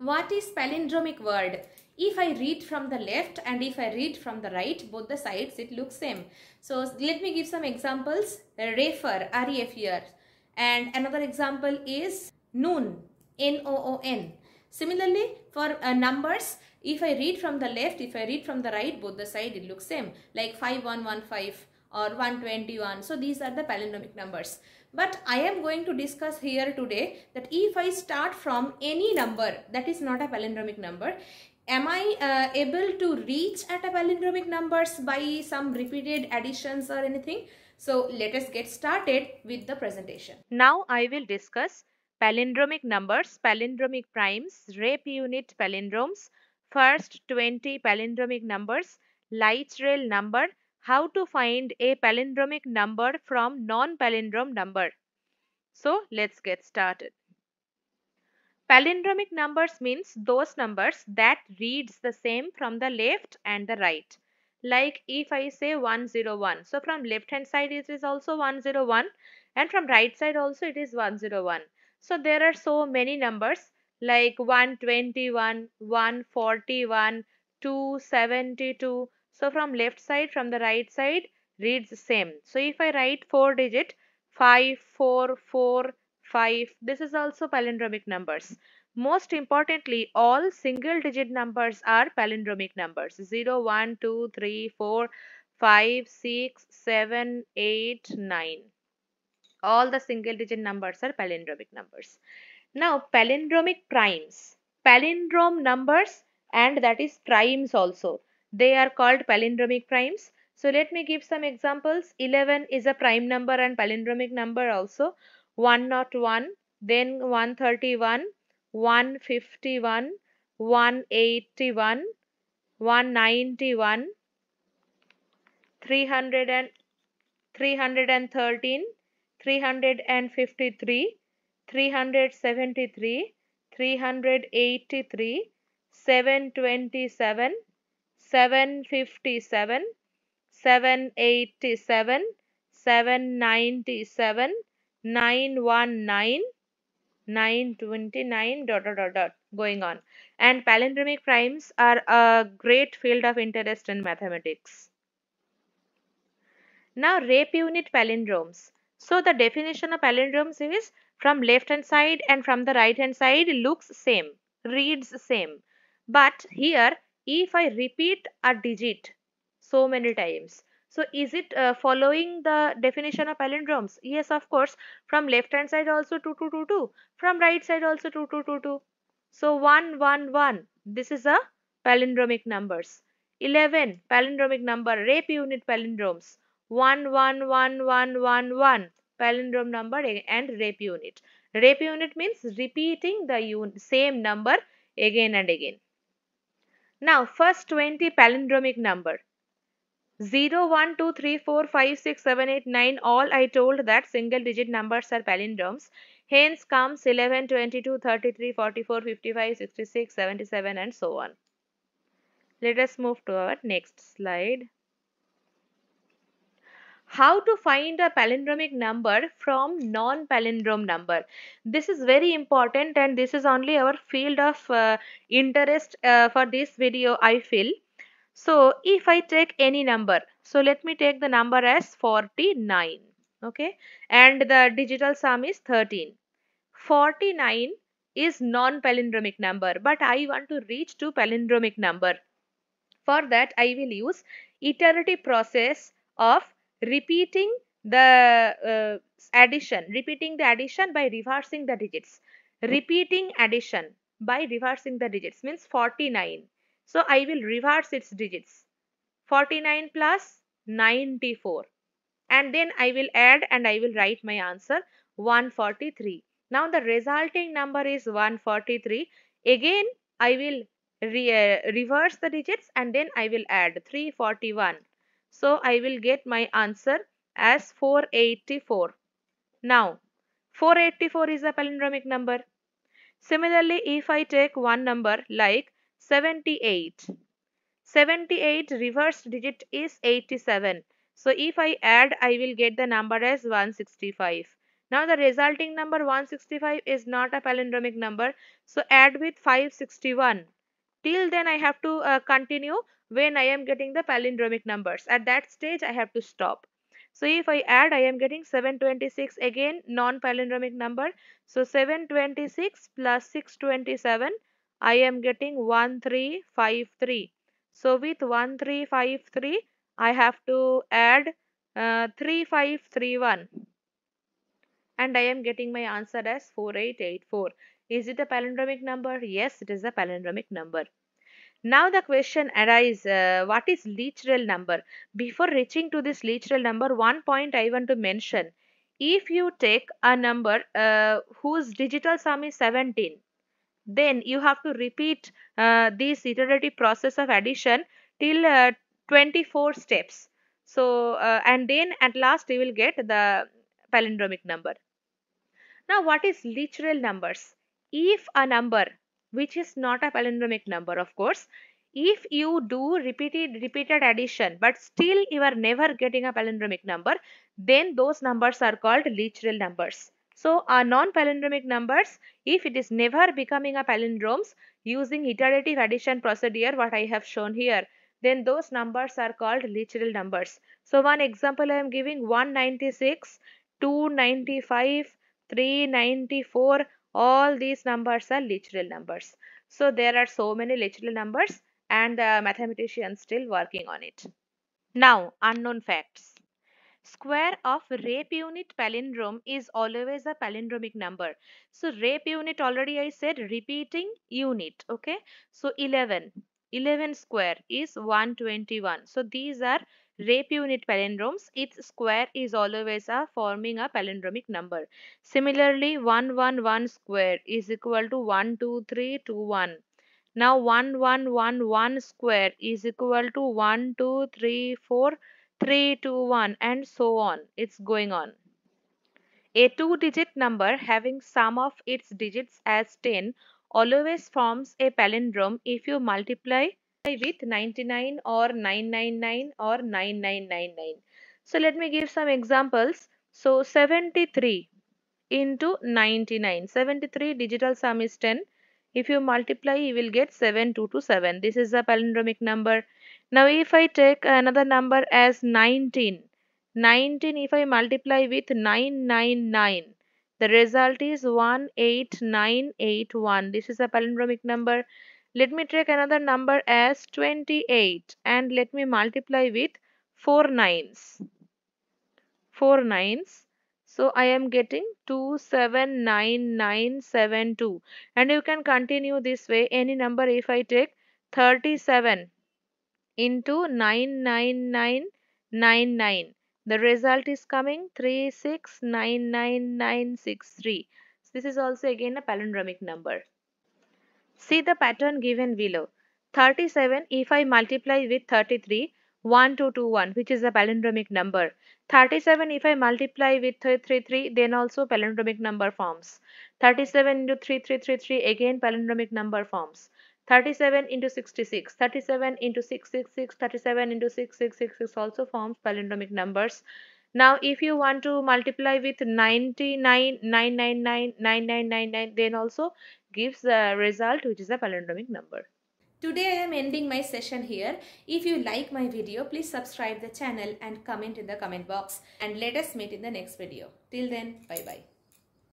What is palindromic word? If I read from the left and if I read from the right, both the sides, it looks same. So let me give some examples. Refer, R-E-F-E-R. And another example is noon, N-O-O-N. Similarly, for numbers, if I read from the left, if I read from the right, both the side, it looks same. Like 5115 or 121. So these are the palindromic numbers. But I am going to discuss here today that if I start from any number, that is not a palindromic number. Am I able to reach at a palindromic numbers by some repeated additions or anything? So let us get started with the presentation. Now I will discuss palindromic numbers, palindromic primes, rape unit palindromes, first 20 palindromic numbers, light rail number, how to find a palindromic number from non-palindrome number. So let's get started. Palindromic numbers means those numbers that reads the same from the left and the right. Like if I say 101, so from left hand side it is also 101 and from right side also it is 101. So there are so many numbers like 121, 141, 272. So from left side, from the right side reads the same. So if I write 4 digit 5, 4, 4, 5, this is also palindromic numbers. Most importantly, all single digit numbers are palindromic numbers. 0, 1, 2, 3, 4, 5, 6, 7, 8, 9. All the single digit numbers are palindromic numbers. Now, palindromic primes. Palindrome numbers and that is primes also. They are called palindromic primes. So, let me give some examples. 11 is a prime number and palindromic number also. 101, then 131, 151, 181, 191, 300 and 313, 353, 373, 383, 727, 757, 787, 797, 919, 929, ... going on. And palindromic primes are a great field of interest in mathematics. Now, rape unit palindromes. So the definition of palindromes is from left hand side and from the right hand side looks same, reads same. But here, if I repeat a digit so many times, so is it following the definition of palindromes? Yes, of course. From left hand side also 2, 2, 2, 2. From right side also 2, 2, 2, 2. So 1, 1, 1. This is a palindromic numbers. 11 palindromic number, rape unit palindromes. 1, 1, 1, 1, 1, 1. Palindrome number and rape unit. Rape unit means repeating the same number again and again. Now first 20 palindromic number. 0, 1, 2, 3, 4, 5, 6, 7, 8, 9, all I told that single digit numbers are palindromes. Hence comes 11, 22, 33, 44, 55, 66, 77 and so on. Let us move to our next slide. How to find a palindromic number from non-palindrome number. This is very important and this is only our field of interest for this video, I feel. So, if I take any number, so let me take the number as 49, okay, and the digital sum is 13. 49 is non-palindromic number, but I want to reach to palindromic number. For that, I will use iterative process of repeating the addition, by reversing the digits. Repeating addition by reversing the digits means 49. So, I will reverse its digits. 49 plus 94. And then I will add and I will write my answer 143. Now, the resulting number is 143. Again, I will reverse the digits and then I will add 341. So, I will get my answer as 484. Now, 484 is a palindromic number. Similarly, if I take one number like 78 reversed digit is 87. So if I add, I will get the number as 165. Now the resulting number 165 is not a palindromic number, so add with 561. Till then I have to continue when I am getting the palindromic numbers. At that stage I have to stop. So if I add, I am getting 726, again non-palindromic number. So 726 plus 627, I am getting 1353. So with 1353, I have to add 3531. And I am getting my answer as 4884. Is it a palindromic number? Yes, it is a palindromic number. Now the question arises, what is leech rel number? Before reaching to this leech rel number, one point I want to mention. If you take a number whose digital sum is 17, then you have to repeat this iterative process of addition till 24 steps. So, and then at last you will get the palindromic number. Now, what is leech rel numbers? If a number which is not a palindromic number, of course, if you do repeated addition but still you are never getting a palindromic number, then those numbers are called leech rel numbers. So our non-palindromic numbers, if it is never becoming a palindromes using iterative addition procedure, what I have shown here, then those numbers are called leech rel numbers. So one example I am giving, 196, 295, 394, all these numbers are leech rel numbers. So there are so many leech rel numbers and the mathematicians still working on it. Now, unknown facts. Square of rape unit palindrome is always a palindromic number. So rape unit already I said repeating unit. Okay. So 11 square is 121. So these are rape unit palindromes. Its square is always forming a palindromic number. Similarly, 111 square is equal to 12321. Now 1111 square is equal to 1234321 and so on. It's going on. A two-digit number having sum of its digits as 10 always forms a palindrome if you multiply with 99 or 999 or 9999. So let me give some examples. So 73 into 99. 73 digital sum is 10. If you multiply, you will get 7227. This is a palindromic number. Now if I take another number as 19. 19 if I multiply with 999. The result is 18981. This is a palindromic number. Let me take another number as 28 and let me multiply with 4 nines. 4 nines. So I am getting 279972. And you can continue this way. Any number if I take 37 into 99999. The result is coming 3699963. So this is also again a palindromic number. See the pattern given below. 37, if I multiply with 33, 1221, which is a palindromic number. 37, if I multiply with 33, then also palindromic number forms. 37 into 3333, again palindromic number forms. 37 into 66, 37 into 666, 37 into 6666 also forms palindromic numbers. Now, if you want to multiply with 99, 999, 9999, then also gives the result which is a palindromic number. Today I am ending my session here. If you like my video, please subscribe the channel and comment in the comment box. And let us meet in the next video. Till then, bye-bye.